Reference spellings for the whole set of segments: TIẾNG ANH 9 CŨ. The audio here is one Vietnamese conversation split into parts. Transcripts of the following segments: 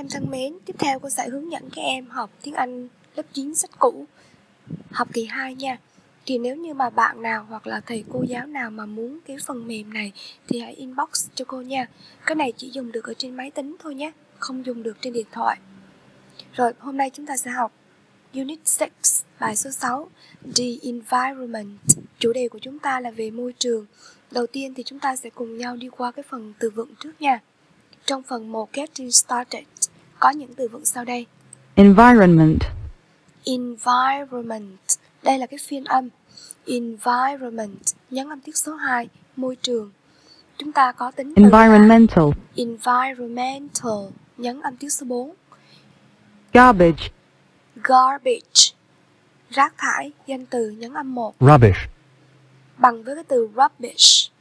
các em thân mến, tiếp theo cô sẽ hướng dẫn các em học tiếng Anh lớp 9 sách cũ, học kỳ 2 nha. Thì nếu như mà bạn nào hoặc là thầy cô giáo nào mà muốn cái phần mềm này thì hãy inbox cho cô nha. Cái này chỉ dùng được ở trên máy tính thôi nhé, không dùng được trên điện thoại. Rồi, hôm nay chúng ta sẽ học Unit 6, bài số 6, The Environment. Chủ đề của chúng ta là về môi trường. Đầu tiên thì chúng ta sẽ cùng nhau đi qua cái phần từ vựng trước nha. Trong phần 1 Getting Started có những từ vựng sau đây. Environment. Environment. Đây là cái phiên âm. Environment. Nhấn âm tiết số 2, môi trường. Chúng ta có tính từ environmental. Environmental. Nhấn âm tiết số 4. Garbage. Garbage. Rác thải, danh từ, nhấn âm 1. Rubbish. Bằng với cái từ rubbish.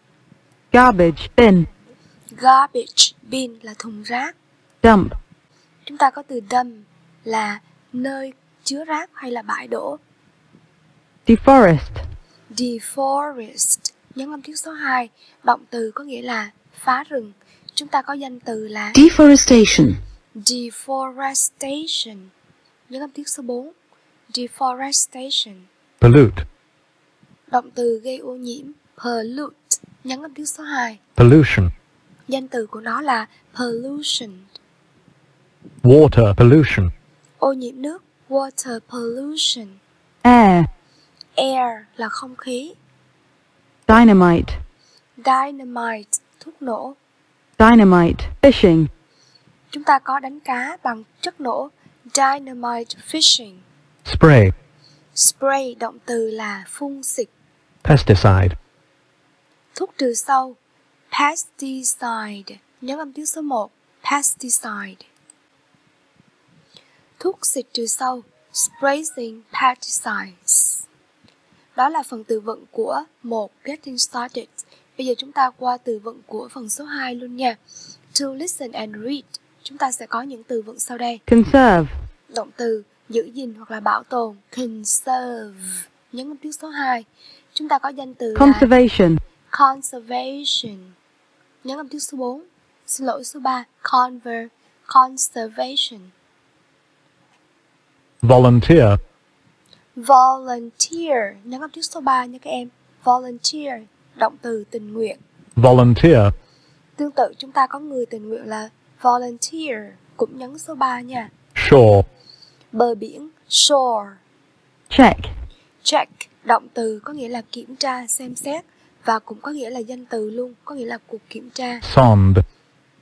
Garbage bin. Garbage bin là thùng rác. Dump. Chúng ta có từ dump là nơi chứa rác hay là bãi đổ. Deforest. Deforest. Nhấn âm tiết số 2. Động từ có nghĩa là phá rừng. Chúng ta có danh từ là deforestation. Deforestation. Nhấn âm tiết số 4. Deforestation. Pollute. Động từ gây ô nhiễm. Pollute. Nhấn âm tiết số 2. Pollution. Danh từ của nó là pollution. Water pollution. Ô nhiễm nước. Water pollution. Air. Air là không khí. Dynamite. Dynamite. Thuốc nổ. Dynamite fishing. Chúng ta có đánh cá bằng chất nổ. Dynamite fishing. Spray. Spray. Động từ là phun xịt. Pesticide. Thuốc trừ sâu. Pesticide. Nhấn âm tiết số 1. Pesticide. Thuốc xịt trừ sâu. Spraying pesticides. Đó là phần từ vựng của 1 Getting Started. Bây giờ chúng ta qua từ vựng của phần số 2 luôn nha. To listen and read. Chúng ta sẽ có những từ vựng sau đây. Conserve. Động từ giữ gìn hoặc là bảo tồn. Conserve. Nhấn âm tiết số 2. Chúng ta có danh từ conservation. Conservation. Nhấn âm tiết số 4. Xin lỗi số 3. Conservation. Volunteer. Volunteer. Nhấn âm tiết số 3 nha các em. Volunteer. Động từ tình nguyện. Volunteer. Tương tự chúng ta có người tình nguyện là volunteer. Cũng nhấn số 3 nha. Shore. Bờ biển. Shore. Check. Check. Động từ có nghĩa là kiểm tra, xem xét. Và cũng có nghĩa là danh từ luôn. Có nghĩa là cuộc kiểm tra. Sand.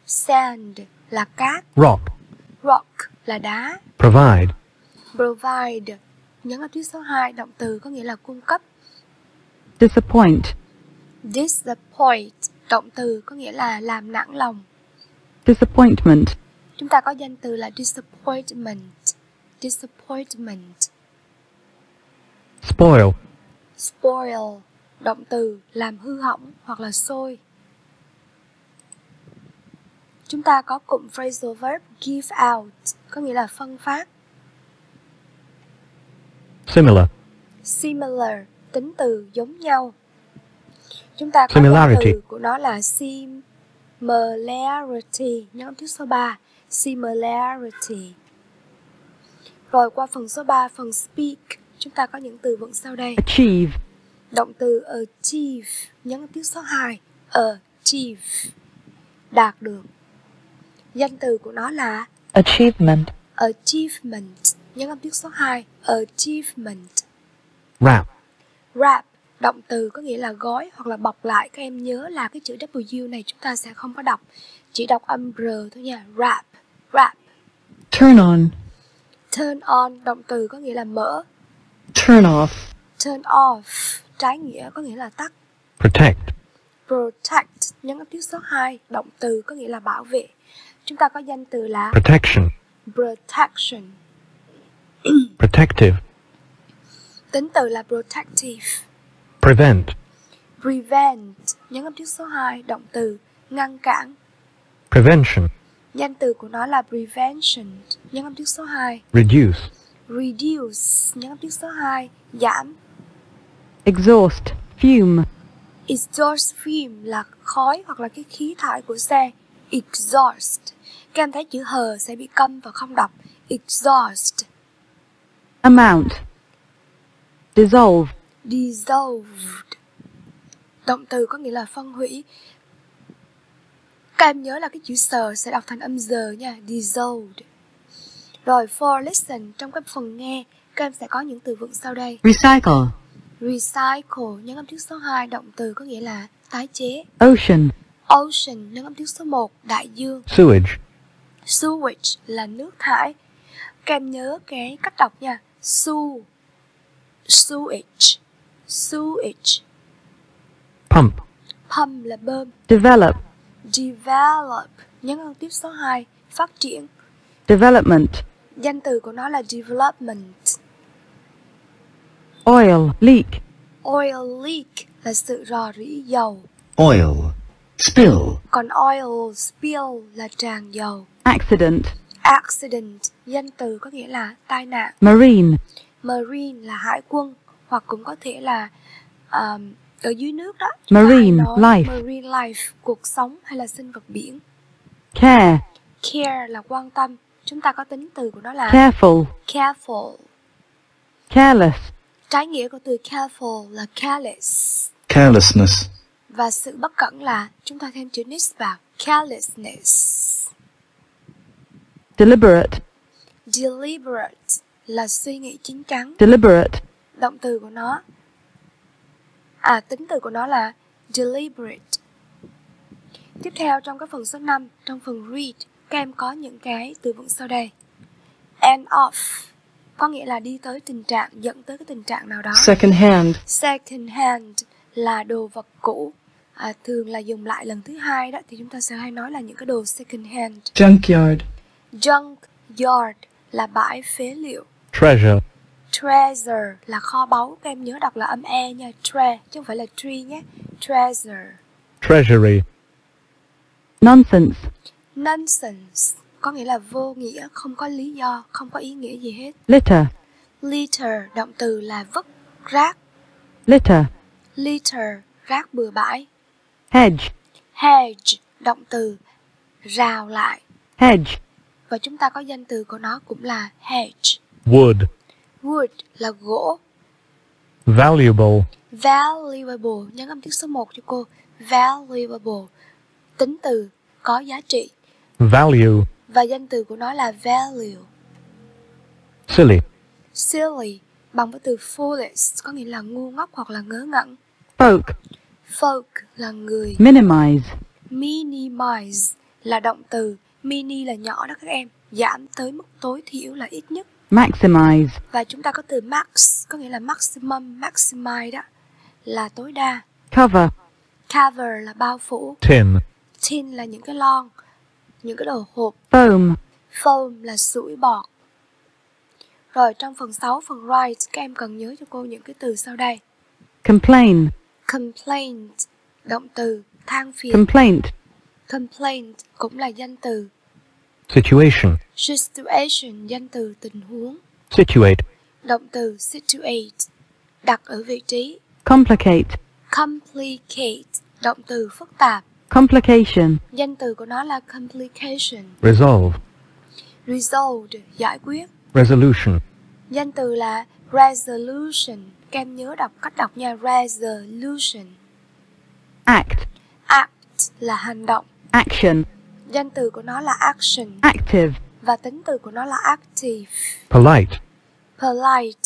Sand là cát. Rock. Rock là đá. Provide. Provide. Nhấn âm tiết số 2. Động từ có nghĩa là cung cấp. Disappoint. Disappoint. Động từ có nghĩa là làm nản lòng. Disappointment. Chúng ta có danh từ là disappointment. Disappointment. Spoil. Spoil. Động từ làm hư hỏng hoặc là sôi. Chúng ta có cụm phrasal verb give out, có nghĩa là phân phát. Similar. Similar. Tính từ giống nhau. Chúng ta có danh từ của nó là similarity. Nhấn thứ số 3. Similarity. Rồi qua phần số 3, phần speak. Chúng ta có những từ vựng sau đây. Achieve. Động từ achieve. Nhấn tiếng số 2. Achieve. Đạt được. Danh từ của nó là achievement. Achievement. Nhấn âm tiết số 2. Achievement. Wrap. Wrap. Động từ có nghĩa là gói hoặc là bọc lại. Các em nhớ là cái chữ W này chúng ta sẽ không có đọc. Chỉ đọc âm R thôi nha. Wrap. Wrap. Turn on. Turn on. Động từ có nghĩa là mở. Turn off. Turn off. Trái nghĩa có nghĩa là tắt. Protect. Protect. Nhấn âm tiết số 2. Động từ có nghĩa là bảo vệ. Chúng ta có danh từ là protection. Protection. Protective. Tính từ là protective. Prevent. Prevent. Nhấn âm tiết số 2. Động từ ngăn cản. Prevention. Danh từ của nó là prevention. Nhấn âm tiết số 2. Reduce. Reduce. Nhấn âm tiết số 2. Giảm. Exhaust. Fume. Exhaust fume là khói hoặc là cái khí thải của xe. Exhaust. Các em thấy chữ hờ sẽ bị cong và không đọc. Exhaust. Amount. Dissolve. Dissolved. Động từ có nghĩa là phân hủy. Các em nhớ là cái chữ sờ sẽ đọc thành âm giờ nha. Dissolved. Rồi for listen, trong các phần nghe, các em sẽ có những từ vựng sau đây. Recycle. Recycle, nhấn âm thứ số 2, động từ có nghĩa là tái chế. Ocean. Ocean, nhấn âm thứ số 1, đại dương. Sewage. Sewage là nước thải. Các em nhớ cái cách đọc nha. Su. Sewage. Sewage. Pump. Pump là bơm. Develop. Develop, nhấn âm tiếp số 2, phát triển. Development. Danh từ của nó là development. Oil leak. Oil leak là sự rò rỉ dầu. Oil spill. Còn oil spill là tràn dầu. Accident. Accident, danh từ có nghĩa là tai nạn. Marine. Marine là hải quân, hoặc cũng có thể là ở dưới nước đó. Marine life. Marine life, cuộc sống hay là sinh vật biển. Care. Care là quan tâm. Chúng ta có tính từ của nó là careful. Careful. Careless. Trái nghĩa của từ careful là careless. Carelessness. Và sự bất cẩn là chúng ta thêm chữ ness vào. Carelessness. Deliberate. Deliberate là suy nghĩ chín chắn. Deliberate. Động từ của nó, tính từ của nó là deliberate. Tiếp theo trong cái phần số 5, trong phần read, các em có những cái từ vựng sau đây. End of, có nghĩa là đi tới tình trạng, dẫn tới cái tình trạng nào đó. Second hand. Second hand là đồ vật cũ, thường là dùng lại lần thứ hai đó, thì chúng ta sẽ hay nói là những cái đồ second hand. Junkyard. Junkyard là bãi phế liệu. Treasure. Treasure là kho báu, các em nhớ đọc là âm e nha, tre chứ không phải là tree nhé. Treasure. Treasury. Nonsense. Nonsense có nghĩa là vô nghĩa, không có lý do, không có ý nghĩa gì hết. Litter. Litter, động từ là vứt rác. Litter. Litter, rác bừa bãi. Hedge. Hedge, động từ rào lại. Hedge. Và chúng ta có danh từ của nó cũng là hedge. Wood. Wood là gỗ. Valuable. Valuable, nhấn âm tiếng số 1 cho cô. Valuable, tính từ có giá trị. Value. Và danh từ của nó là value. Silly. Silly, bằng với từ foolish, có nghĩa là ngu ngốc hoặc là ngớ ngẩn. Folk. Folk là người. Minimize. Minimize là động từ. Mini là nhỏ đó các em. Giảm tới mức tối thiểu là ít nhất. Maximize. Và chúng ta có từ max, có nghĩa là maximum, maximize đó, là tối đa. Cover. Cover là bao phủ. Tin. Tin là những cái lon, những cái đồ hộp. Foam. Foam là sủi bọt. Rồi trong phần 6, phần write, các em cần nhớ cho cô những cái từ sau đây. Complain. Complaint, động từ than phiền. Complaint. Complaint cũng là danh từ. Situation. Situation, danh từ tình huống. Situate. Động từ situate, đặt ở vị trí. Complicate. Complicate, động từ phức tạp. Complication, danh từ của nó là complication. Resolve. Resolved, giải quyết. Resolution, danh từ là resolution. Các em nhớ đọc cách đọc nha. Resolution. Act. Act là hành động. Action, danh từ của nó là action. Active, và tính từ của nó là active. Polite. Polite,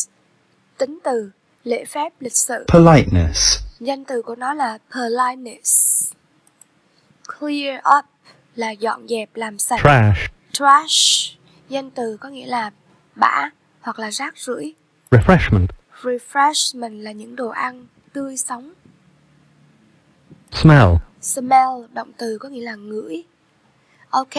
tính từ lễ phép, lịch sự. Politeness, danh từ của nó là politeness. Clear up là dọn dẹp, làm sạch. Trash. Trash, danh từ có nghĩa là bã hoặc là rác rưởi. Refreshment. Refreshment là những đồ ăn tươi sống. Smell. Smell, động từ có nghĩa là ngửi. Ok,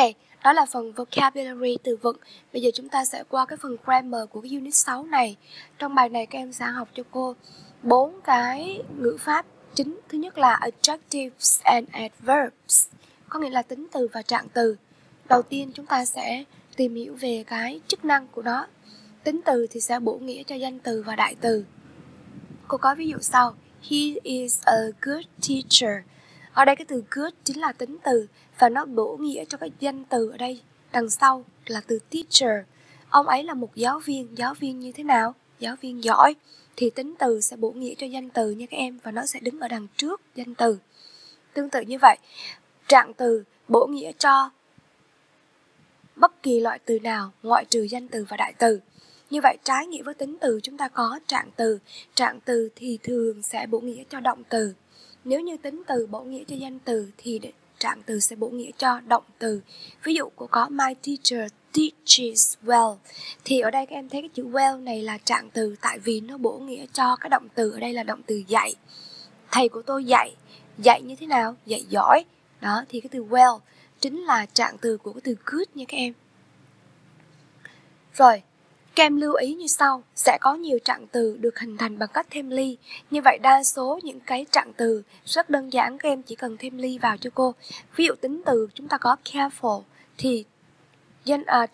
đó là phần vocabulary, từ vựng. Bây giờ chúng ta sẽ qua cái phần grammar của cái unit 6 này. Trong bài này các em sẽ học cho cô 4 cái ngữ pháp chính. Thứ nhất là adjectives and adverbs, có nghĩa là tính từ và trạng từ. Đầu tiên chúng ta sẽ tìm hiểu về cái chức năng của nó. Tính từ thì sẽ bổ nghĩa cho danh từ và đại từ. Cô có ví dụ sau. He is a good teacher. Ở đây cái từ good chính là tính từ, và nó bổ nghĩa cho cái danh từ ở đây Đằng sau là từ teacher. Ông ấy là một giáo viên. Giáo viên như thế nào? Giáo viên giỏi. Thì tính từ sẽ bổ nghĩa cho danh từ nha các em, và nó sẽ đứng ở đằng trước danh từ. Tương tự như vậy, trạng từ bổ nghĩa cho bất kỳ loại từ nào ngoại trừ danh từ và đại từ. Như vậy trái nghĩa với tính từ chúng ta có trạng từ. Trạng từ thì thường sẽ bổ nghĩa cho động từ. Nếu như tính từ bổ nghĩa cho danh từ thì trạng từ sẽ bổ nghĩa cho động từ. Ví dụ cô có my teacher teaches well. Thì ở đây các em thấy cái chữ well này là trạng từ, tại vì nó bổ nghĩa cho cái động từ. Ở đây là động từ dạy. Thầy của tôi dạy. Dạy như thế nào? Dạy giỏi. Đó, thì cái từ well chính là trạng từ của cái từ good nha các em. Rồi, các em lưu ý như sau. Sẽ có nhiều trạng từ được hình thành bằng cách thêm ly. Như vậy đa số những cái trạng từ rất đơn giản, các em chỉ cần thêm ly vào cho cô. Ví dụ tính từ chúng ta có careful, thì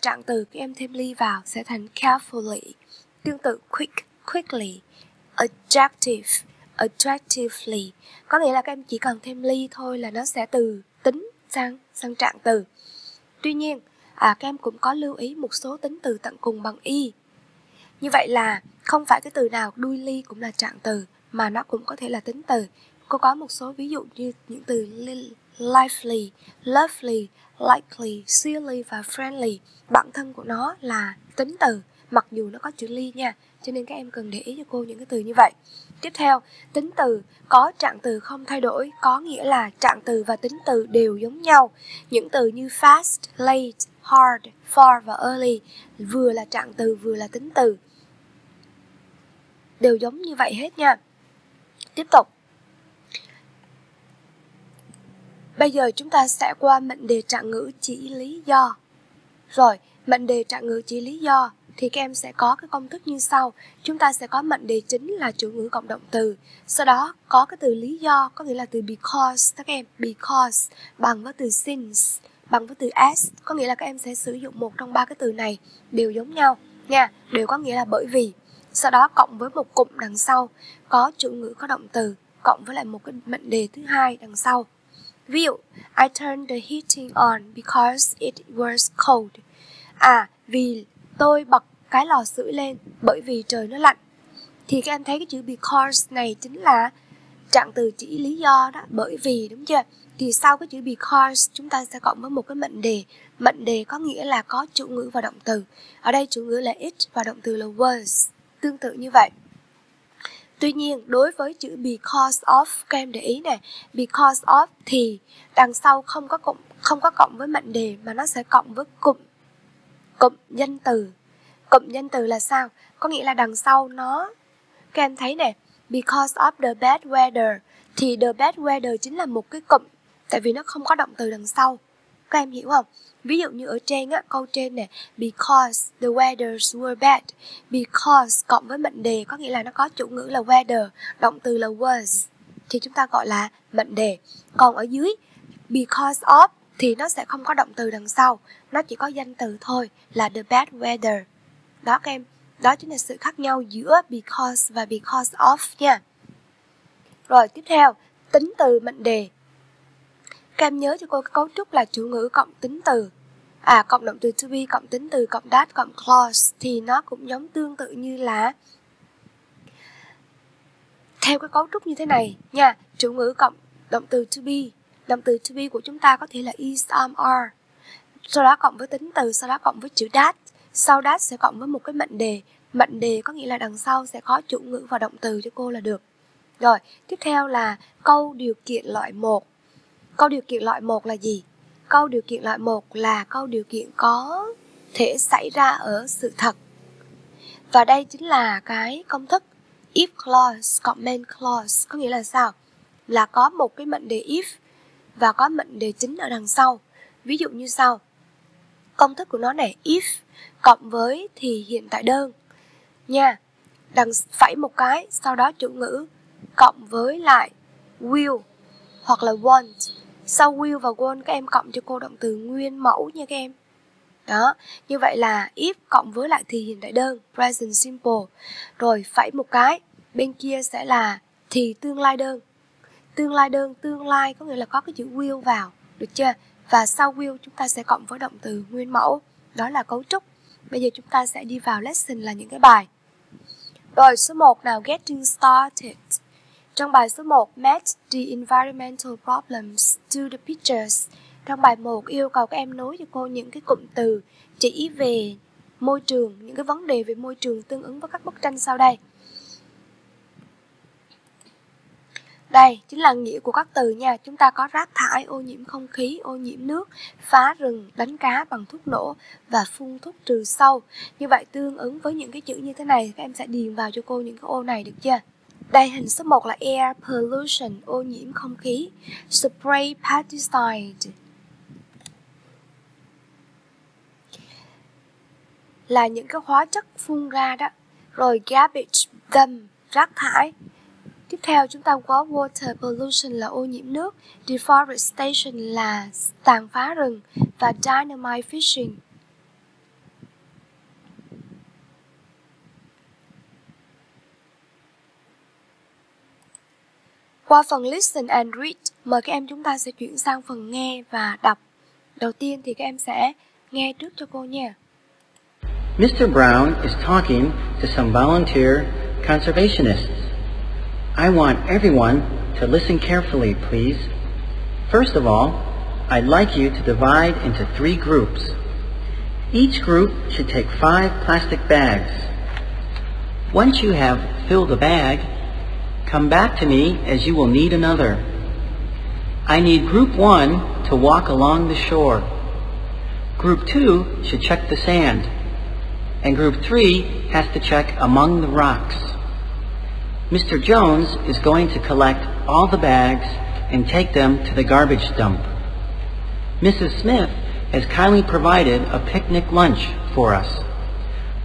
trạng từ các em thêm ly vào sẽ thành carefully. Tương tự quick, quickly, attractive, attractively. Có nghĩa là các em chỉ cần thêm ly thôi là nó sẽ từ tính sang trạng từ. Tuy nhiên các em cũng có lưu ý một số tính từ tận cùng bằng y. Như vậy là không phải cái từ nào đuôi ly cũng là trạng từ, mà nó cũng có thể là tính từ. Cô có một số ví dụ như những từ lively, lovely, likely, silly và friendly. Bản thân của nó là tính từ, mặc dù nó có chữ ly nha. Cho nên các em cần để ý cho cô những cái từ như vậy. Tiếp theo, tính từ có trạng từ không thay đổi, có nghĩa là trạng từ và tính từ đều giống nhau. Những từ như fast, late, hard, far và early vừa là trạng từ vừa là tính từ, đều giống như vậy hết nha. Tiếp tục, bây giờ chúng ta sẽ qua mệnh đề trạng ngữ chỉ lý do. Rồi, mệnh đề trạng ngữ chỉ lý do thì các em sẽ có cái công thức như sau. Chúng ta sẽ có mệnh đề chính là chủ ngữ cộng động từ. Sau đó có cái từ lý do, có nghĩa là từ because các em. Because bằng với từ since, bằng với từ as. Có nghĩa là các em sẽ sử dụng một trong ba cái từ này, đều giống nhau nha, đều có nghĩa là bởi vì. Sau đó cộng với một cụm đằng sau có chủ ngữ có động từ, cộng với lại một cái mệnh đề thứ hai đằng sau. Ví dụ I turned the heating on because it was cold. Vì tôi bật cái lò sưởi lên bởi vì trời nó lạnh. Thì các em thấy cái chữ because này chính là trạng từ chỉ lý do đó, bởi vì, đúng chưa? Thì sau cái chữ because chúng ta sẽ cộng với một cái mệnh đề. Mệnh đề có nghĩa là có chủ ngữ và động từ. Ở đây chủ ngữ là it và động từ là was. Tương tự như vậy. Tuy nhiên đối với chữ because of, các em để ý này, because of thì đằng sau không có cộng với mệnh đề, mà nó sẽ cộng với cụm danh từ. Cụm danh từ là sao? Có nghĩa là đằng sau nó, các em thấy nè, because of the bad weather, thì the bad weather chính là một cái cụm, tại vì nó không có động từ đằng sau. Các em hiểu không? Ví dụ như ở trên á, câu trên nè, because the weathers were bad. Because cộng với mệnh đề có nghĩa là nó có chủ ngữ là weather, động từ là was, thì chúng ta gọi là mệnh đề. Còn ở dưới because of thì nó sẽ không có động từ đằng sau, nó chỉ có danh từ thôi là the bad weather. Đó các em, đó chính là sự khác nhau giữa because và because of nha. Rồi tiếp theo, tính từ mệnh đề. Các em nhớ cho cô cái cấu trúc là chủ ngữ cộng tính từ, cộng động từ to be, cộng tính từ, cộng that, cộng clause. Thì nó cũng giống tương tự như là theo cái cấu trúc như thế này nha. Chủ ngữ cộng động từ to be. Động từ to be của chúng ta có thể là is, am, are. Sau đó cộng với tính từ, sau đó cộng với chữ that. Sau that sẽ cộng với một cái mệnh đề. Mệnh đề có nghĩa là đằng sau sẽ có chủ ngữ và động từ cho cô là được. Rồi, tiếp theo là câu điều kiện loại 1. Câu điều kiện loại 1 là gì? Câu điều kiện loại 1 là câu điều kiện có thể xảy ra ở sự thật. Và đây chính là cái công thức if clause cộng main clause. Có nghĩa là sao? Là có một cái mệnh đề if và có mệnh đề chính ở đằng sau. Ví dụ như sau, công thức của nó này, if cộng với thì hiện tại đơn nha, đằng phẩy một cái, sau đó chủ ngữ cộng với lại will hoặc là want. Sau will và want các em cộng cho cô động từ nguyên mẫu nha các em. Đó, như vậy là if cộng với lại thì hiện tại đơn, present simple. Rồi phẩy một cái, bên kia sẽ là thì tương lai đơn. Tương lai đơn, tương lai có nghĩa là có cái chữ will vào, được chưa? Và sau will chúng ta sẽ cộng với động từ nguyên mẫu, đó là cấu trúc. Bây giờ chúng ta sẽ đi vào lesson là những cái bài. Rồi số 1 nào, Getting Started. Trong bài số 1, match the environmental problems to the pictures. Trong bài 1 yêu cầu các em nối cho cô những cái cụm từ chỉ về môi trường, những cái vấn đề về môi trường tương ứng với các bức tranh sau đây. Đây chính là nghĩa của các từ nha. Chúng ta có rác thải, ô nhiễm không khí, ô nhiễm nước, phá rừng, đánh cá bằng thuốc nổ và phun thuốc trừ sâu. Như vậy tương ứng với những cái chữ như thế này, các em sẽ điền vào cho cô những cái ô này, được chưa? Đây, hình số 1 là air pollution, ô nhiễm không khí, spray pesticide là những cái hóa chất phun ra đó. Rồi garbage dump, rác thải. Tiếp theo chúng ta có water pollution là ô nhiễm nước, deforestation là tàn phá rừng và dynamite fishing. Qua phần listen and read, mời các em chúng ta sẽ chuyển sang phần nghe và đọc. Đầu tiên thì các em sẽ nghe trước cho cô nha. Mr. Brown is talking to some volunteer conservationists. I want everyone to listen carefully, please. First of all, I'd like you to divide into 3 groups. Each group should take 5 plastic bags. Once you have filled a bag, come back to me as you will need another. I need Group 1 to walk along the shore. Group 2 should check the sand. And Group 3 has to check among the rocks. Mr. Jones is going to collect all the bags and take them to the garbage dump. Mrs. Smith has kindly provided a picnic lunch for us,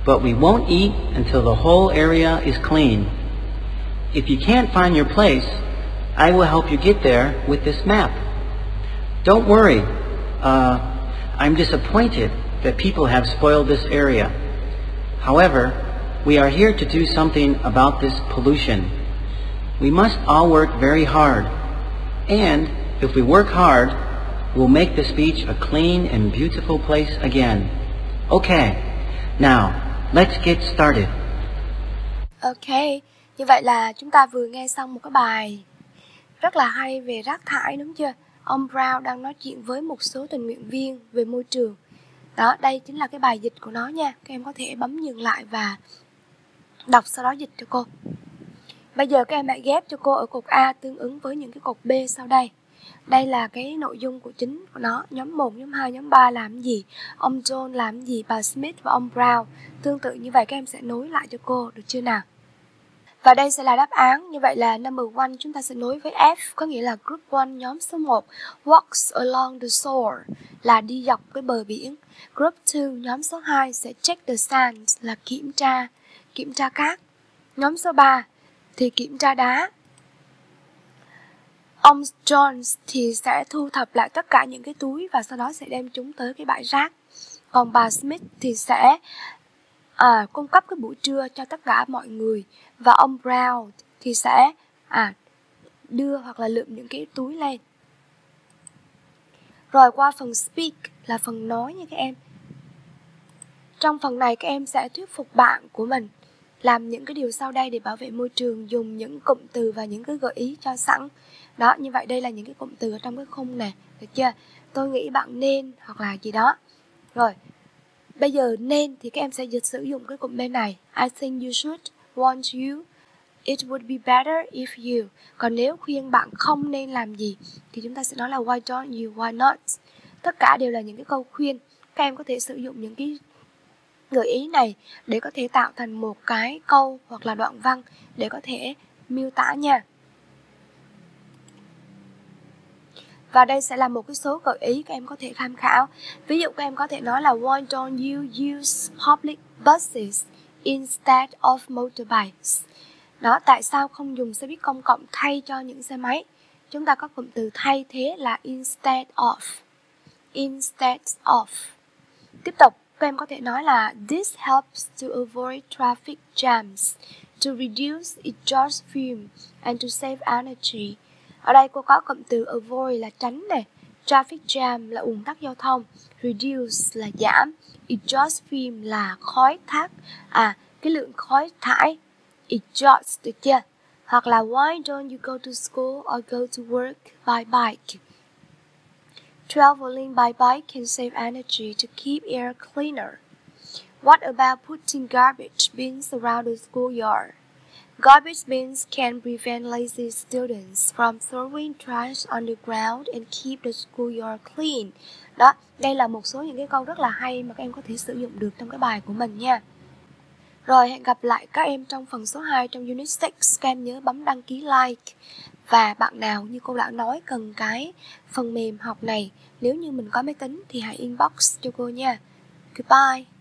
but we won't eat until the whole area is clean. If you can't find your place, I will help you get there with this map. Don't worry, I'm disappointed that people have spoiled this area. However, we are here to do something about this pollution. We must all work very hard. And if we work hard, we'll make this beach a clean and beautiful place again. Okay, now let's get started. Okay, như vậy là chúng ta vừa nghe xong một cái bài rất là hay về rác thải, đúng chưa? Ông Brown đang nói chuyện với một số tình nguyện viên về môi trường. Đó, đây chính là cái bài dịch của nó nha. Các em có thể bấm dừng lại và đọc sau đó dịch cho cô. Bây giờ các em hãy ghép cho cô ở cột A tương ứng với những cái cột B sau đây. Đây là cái nội dung của chính của nó. Nhóm 1, nhóm 2, nhóm 3 làm gì, ông John làm gì, bà Smith và ông Brown. Tương tự như vậy các em sẽ nối lại cho cô, được chưa nào? Và đây sẽ là đáp án. Như vậy là number 1 chúng ta sẽ nối với F, có nghĩa là group 1, nhóm số 1, walks along the shore là đi dọc cái bờ biển. Group 2, nhóm số 2 sẽ check the sand là kiểm tra cát. Nhóm số 3 thì kiểm tra đá. Ông Jones thì sẽ thu thập lại tất cả những cái túi và sau đó sẽ đem chúng tới cái bãi rác. Còn bà Smith thì sẽ cung cấp cái buổi trưa cho tất cả mọi người. Và ông Brown thì sẽ đưa hoặc là lượm những cái túi lên. Rồi qua phần speak là phần nói nha các em. Trong phần này các em sẽ thuyết phục bạn của mình làm những cái điều sau đây để bảo vệ môi trường, dùng những cụm từ và những cái gợi ý cho sẵn. Đó, như vậy đây là những cái cụm từ ở trong cái khung này, được chưa? Tôi nghĩ bạn nên hoặc là gì đó. Rồi, bây giờ nên thì các em sẽ sử dụng cái cụm bên này. I think you should, want you, it would be better if you. Còn nếu khuyên bạn không nên làm gì thì chúng ta sẽ nói là why don't you, why not. Tất cả đều là những cái câu khuyên. Các em có thể sử dụng những cái gợi ý này để có thể tạo thành một cái câu hoặc là đoạn văn để có thể miêu tả nha. Và đây sẽ là một cái số gợi ý các em có thể tham khảo. Ví dụ các em có thể nói là why don't you use public buses instead of motorbikes. Đó, tại sao không dùng xe buýt công cộng thay cho những xe máy? Chúng ta có cụm từ thay thế là instead of. Instead of. Tiếp tục, các em có thể nói là this helps to avoid traffic jams, to reduce exhaust fumes and to save energy. Ở đây cô có cụm từ avoid là tránh này, Traffic jam là ùn tắc giao thông, reduce là giảm, exhaust fume là khói thác, cái lượng khói thải, exhaust, được chưa? Hoặc là why don't you go to school or go to work by bike? Traveling by bike can save energy to keep air cleaner. What about putting garbage bins around the schoolyard? Garbage bins can prevent lazy students from throwing trash on the ground and keep the schoolyard clean. Đó, đây là một số những cái câu rất là hay mà các em có thể sử dụng được trong cái bài của mình nha. Rồi, hẹn gặp lại các em trong phần số 2 trong Unit 6. Các em nhớ bấm đăng ký like. Và bạn nào như cô đã nói cần cái phần mềm học này, nếu như mình có máy tính thì hãy inbox cho cô nha. Goodbye!